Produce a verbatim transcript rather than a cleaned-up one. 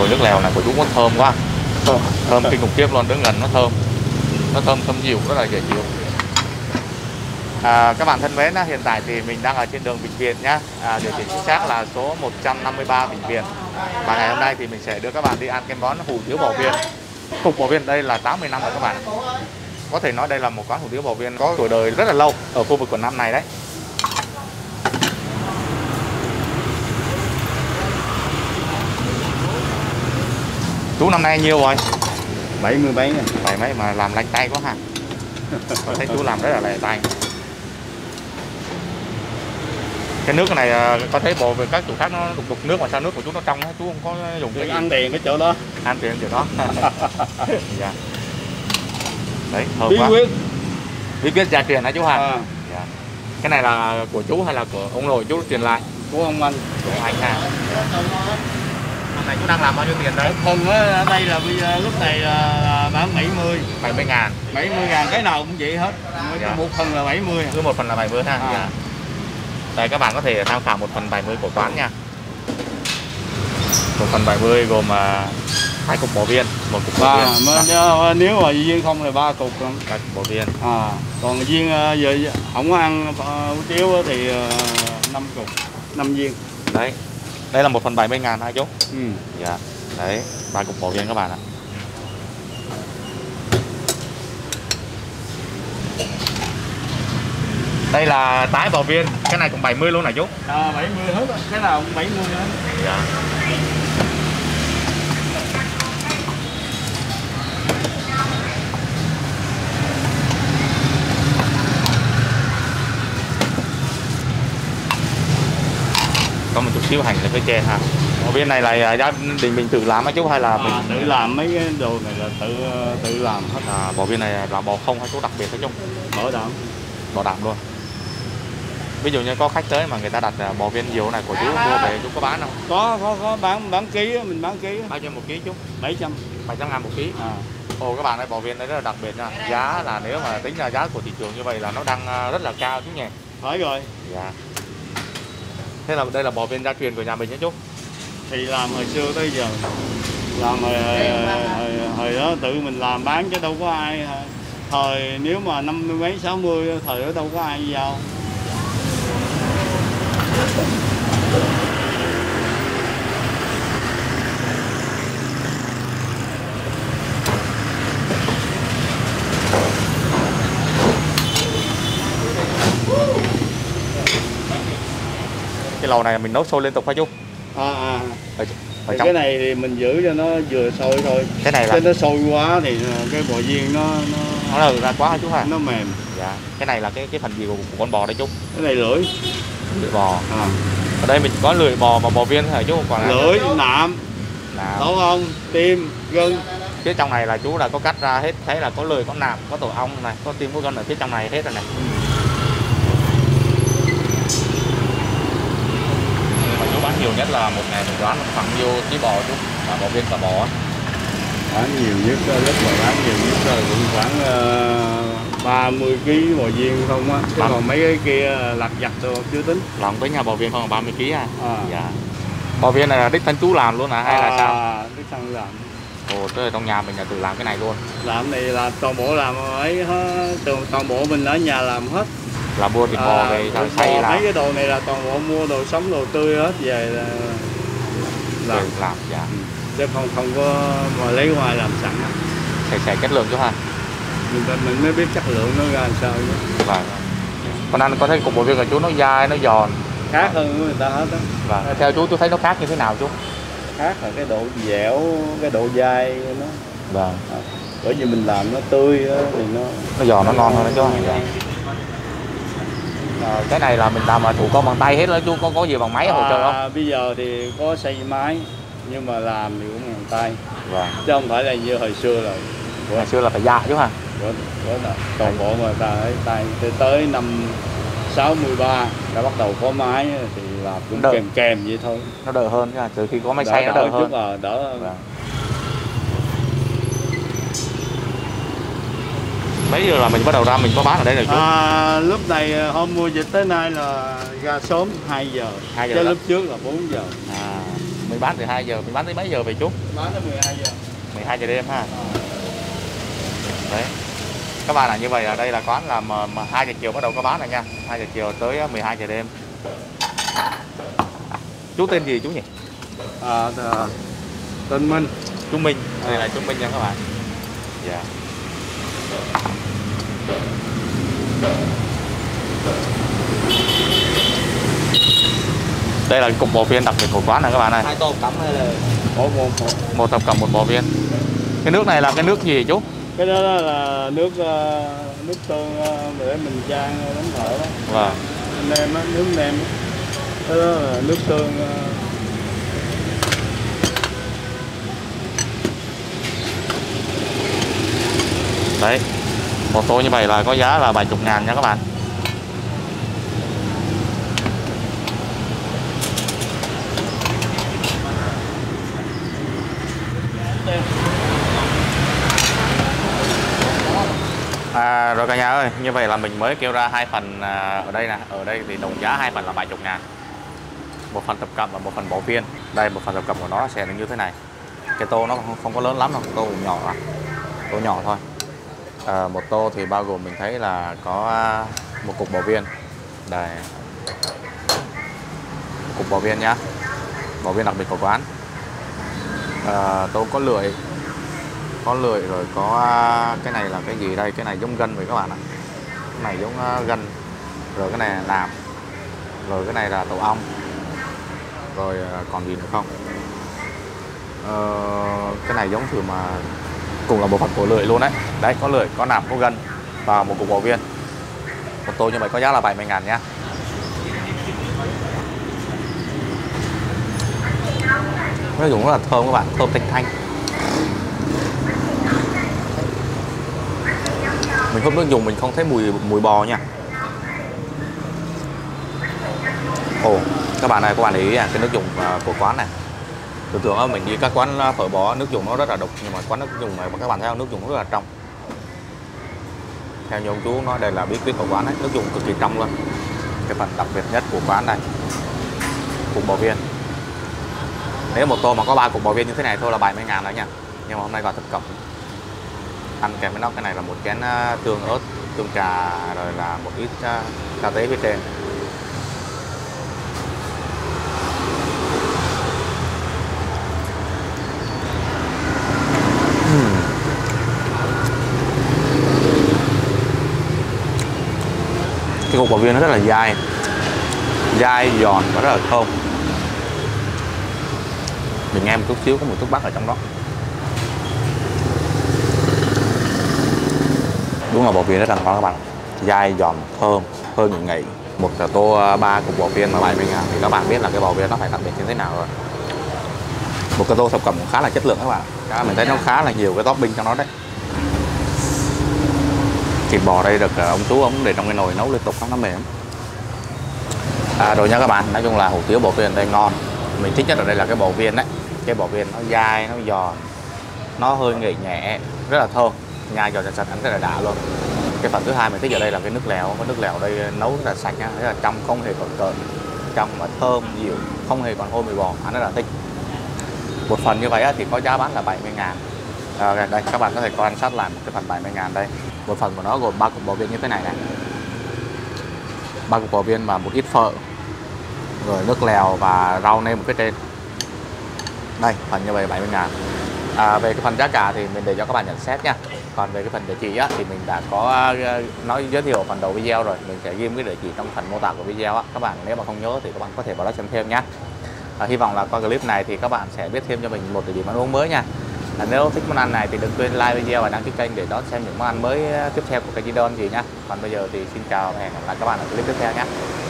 nồi nước lèo này của chú nó thơm quá, thơm kinh khủng khiếp luôn, đứng gần nó thơm, nó thơm thơm nhiều, rất là dễ chịu. À, các bạn thân mến, hiện tại thì mình đang ở trên đường Vĩnh Viễn nhá, à, địa chỉ chính xác là số một trăm năm mươi ba Vĩnh Viễn. Và ngày hôm nay thì mình sẽ đưa các bạn đi ăn cái món hủ tiếu bò viên. Cục bò viên đây là tám mươi năm rồi các bạn. Có thể nói đây là một quán hủ tiếu bò viên có tuổi đời rất là lâu ở khu vực quận năm này đấy. Chú năm nay nhiêu rồi? bảy mươi mấy. Bảy mấy mà làm lành tay quá ha. Tôi thấy chú làm rất là lành tay. Cái nước này có thấy bộ về các chủ khác nó đục đục nước mà sao nước của chú nó trong đó, chú không có dùng cái gì. Ăn tiền cái chỗ đó. Ăn tiền chỗ đó. Dạ. Đấy, thơm bí quá. Quyết. Bí quyết gia truyền hả chú Hoàng? À. Dạ. Cái này là của chú hay là của ông nội chú truyền lại? Của ông anh. Của anh ha. Hôm nay chú đang làm bao nhiêu tiền đấy? Phần ở đây là bây giờ, lúc này là bán bảy mươi. bảy mươi ngàn. bảy mươi ngàn cái nào cũng vậy hết. Dạ. Một phần là bảy mươi. Cứ một phần là bảy mươi ha. À. Dạ. Đây các bạn có thể tham khảo một phần bảy mươi của quán nha. Một phần bảy mươi gồm hai cục bò viên, một cục bò viên. Mà, nếu mà viên không là ba cục không? Ba cục bò viên. À, còn viên giờ không có ăn hủ tiếu thì năm cục, năm viên. Đấy. Đây là một phần bảy mươi ngàn hả chú? Ừ. Dạ. Đấy, ba cục bò viên các bạn ạ. Đây là tái bò viên, cái này cũng bảy mươi luôn hả chú? À, bảy mươi hết, cái nào cũng bảy mươi hết. Dạ. Có một chút xíu hành là cái chè ha. Bò viên này là gia đình mình tự làm hả chú hay là mình à, tự làm mấy cái đồ này là tự tự làm hết. À, bò viên này là bò không hả chú, đặc biệt hả chú? Bò đạm. Bò đạm luôn. Ví dụ như có khách tới mà người ta đặt bò viên nhiều này của chú mua về chú có bán không? Có, có, có bán bán ký, mình bán ký. Bao nhiêu một ký chú? bảy trăm. bảy trăm ngàn một ký. À. Ồ các bạn ơi, bò viên đấy rất là đặc biệt nha. Giá là nếu mà tính là giá của thị trường như vậy là nó đang rất là cao chú nhỉ? Phải rồi. Dạ. Thế là đây là bò viên gia truyền của nhà mình nhé chú? Thì làm hồi xưa tới giờ. Làm hồi, hồi, hồi đó tự mình làm bán chứ đâu có ai. Thời nếu mà năm mươi mấy, sáu mươi, thời đó đâu có ai vào. Cái lò này mình nấu sôi liên tục hả chú? À, à. Ở, ở cái này thì mình giữ cho nó vừa sôi thôi. Cái này là cái nó sôi quá thì cái bò viên nó nó, nó lờ ra quá hả chú hả? Nó mềm. Dạ. Cái này là cái cái phần gì của, của con bò đấy chú? Cái này lưỡi. Lưỡi bò. À. Ở đây mình có lưỡi bò và bò viên hả chú? Còn lưỡi, nạm, tổ ong, tim, gân. Phía trong này là chú đã có cắt ra hết, thấy là có lưỡi, có nạm, có tổ ong này, có tim, có gân ở phía trong này hết rồi này. Nhiều nhất là một ngày mình đoán khoảng nhiêu ký bò chú, và bò viên và bò bán nhiều nhất, rất là bán nhiều nhất là cũng khoảng uh, ba mươi ký bò viên không á, chứ còn mấy cái kia lặt vặt đồ chưa tính. Lòng tới nhà bò viên không ba mươi ký à? À. Dạ. Bò viên này là đích thân chú làm luôn hả à, hay là sao? Đích thân làm. Ồ, tới trong nhà mình là tự làm cái này luôn. Làm này là toàn bộ làm ấy hết, toàn bộ mình ở nhà làm hết. Là mua thịt bò về à, xay là mấy cái đồ này là toàn bộ mua đồ sống đồ tươi hết về là làm làm dạ. Chứ không không có mà lấy ngoài làm sẵn. Xài xài chất lượng chứ ha. Mình mình mới biết chất lượng nó ra làm sao chứ. Vâng. Còn anh có thấy cục bò viên của chú nó dai, nó giòn khác hơn của người ta hết đó. Vâng. Theo chú chú thấy nó khác như thế nào chú? Khác là cái độ dẻo, cái độ dai nó. Vâng. À, bởi vì mình làm nó tươi đó, thì nó nó giòn nó ngon hơn đó chú. Dạ. À, cái này là mình làm mà thủ công bằng tay hết đó chú, có có gì bằng máy à, hỗ trợ không? Bây giờ thì có xây máy nhưng mà làm thì cũng bằng tay. Vâng. Chứ không phải là như hồi xưa rồi. Hồi xưa là phải dạ chứ hả? Toàn bộ mà ta tay tới năm sáu mươi ba đã bắt đầu có máy thì làm cũng đợi. Kèm kèm vậy thôi. Nó đỡ hơn chứ, từ khi có máy xay nó đỡ hơn. Đỡ hơn. Đỡ hơn. Vâng. Mấy giờ là mình bắt đầu ra mình có bán ở đây rồi chú? À, lúc này hôm mua dịch tới nay là ra sớm hai giờ, hai giờ chứ lúc trước là bốn giờ. À. Mình bán từ hai giờ, mình bán tới mấy giờ về chú? Mình bán tới mười hai giờ. mười hai giờ đêm ha. À. Đấy. Các bạn là như vậy, ở đây là quán là hai giờ chiều bắt đầu có bán này nha. hai giờ chiều tới mười hai giờ đêm. Chú tên gì chú nhỉ? À, tên Minh. Chú Minh. Đây à. Là chú Minh nha các bạn. Dạ. Yeah. Đây là cục bò viên đặc biệt của quán này các bạn này. Hai tô cắm hay là một một một. Một tập cắm một bò viên. Cái nước này là cái nước gì chú? Cái đó là nước nước tương để mình chan bánh phở đó. Vâng. Nem á, nước nem. Cái đó là nước tương. Đấy. Một tô như vậy là có giá là bảy mươi ngàn nha các bạn. À, rồi cả nhà ơi, như vậy là mình mới kêu ra hai phần ở đây nè. Ở đây thì đồng giá hai phần là bảy mươi ngàn. Một phần tập cặp và một phần bò viên. Đây, một phần tập cặp của nó sẽ như thế này. Cái tô nó không, không có lớn lắm đâu, tô nhỏ à. Tô nhỏ thôi. À, một tô thì bao gồm mình thấy là có một cục bò viên. Đây, cục bò viên nhá. Bò viên đặc biệt của quán. À, tô có lưỡi, có lưỡi rồi có cái này là cái gì đây? Cái này giống gân vậy các bạn ạ. Cái này giống gân. Rồi cái này là làm. Rồi cái này là tổ ong. Rồi còn gì nữa không? À, cái này giống thử mà cùng là bộ phận của lưỡi luôn đấy. Đấy, có lưỡi, có nạm, có gân và một cục bò viên. Một tô như vậy có giá là bảy mươi ngàn nha. Nó dùng rất là thơm các bạn, thơm thanh thanh. Mình không được dùng, mình không thấy mùi mùi bò nha. Ồ, oh, các bạn này, các bạn để ý à, cái nước dùng của quán này. Thường thường mình đi các quán phở bò nước dùng nó rất là đục, nhưng mà quán nước dùng này các bạn thấy không, nước dùng rất là trong. Theo như ông chú nói đây là bí quyết của quán ấy, nước dùng cực kỳ trong luôn. Cái phần đặc biệt nhất của quán này, cục bò viên. Nếu một tô mà có ba cục bò viên như thế này thôi là bảy mươi ngàn đó nha. Nhưng mà hôm nay vào thập cẩm ăn kèm với nó, cái này là một chén tương ớt, tương trà, rồi là một ít cà tế phía trên. Cái cục bò viên nó rất là dai, dai, giòn và rất là thơm. Mình nghe một chút xíu có một chút bắc ở trong đó. Đúng là bò viên rất là ngon các bạn, dai, giòn, thơm, hơi ngậy ngậy. Một tô ba cục bò viên mà bảy mươi ngàn thì các bạn biết là cái bò viên nó phải đặc biệt như thế nào rồi. Một cái tô thập cẩm cũng khá là chất lượng các bạn. Các mình thấy nó khá là nhiều cái topping trong nó đấy. Thịt bò đây được ông chú ông để trong cái nồi nấu liên tục không nó mềm. À, rồi nha các bạn, nói chung là hủ tiếu bò viên đây ngon. Mình thích nhất ở đây là cái bò viên đấy. Cái bò viên nó dai, nó giòn, nó hơi nghỉ nhẹ, rất là thơm, nhai giòn sạch sạch ăn rất là đã luôn. Cái phần thứ hai mình thích ở đây là cái nước lèo. Cái nước lèo đây nấu rất là sạch nhá, rất là trong, không hề còn cợn, trong mà thơm dịu, không hề còn hôi mùi bò, ăn rất là thích. Một phần như vậy thì có giá bán là bảy mươi ngàn. À, đây các bạn có thể quan sát lại một cái phần bảy mươi ngàn đây. Một phần của nó gồm ba cục bò viên như thế này này, ba cục bò viên và một ít phở, rồi nước lèo và rau nêm một cái trên. Đây, phần như vậy bảy mươi ngàn. À, về cái phần giá cả thì mình để cho các bạn nhận xét nha. Còn về cái phần địa chỉ á, thì mình đã có nói giới thiệu phần đầu video rồi. Mình sẽ ghim cái địa chỉ trong phần mô tả của video á. Các bạn nếu mà không nhớ thì các bạn có thể vào đó xem thêm nhé. À, hy vọng là qua clip này thì các bạn sẽ biết thêm cho mình một địa điểm ăn uống mới nha. À, nếu thích món ăn này thì đừng quên like video và đăng ký kênh để đón xem những món ăn mới tiếp theo của kênh Đi Đâu Ăn Gì nhé. Còn bây giờ thì xin chào và hẹn gặp lại các bạn ở clip tiếp theo nhé.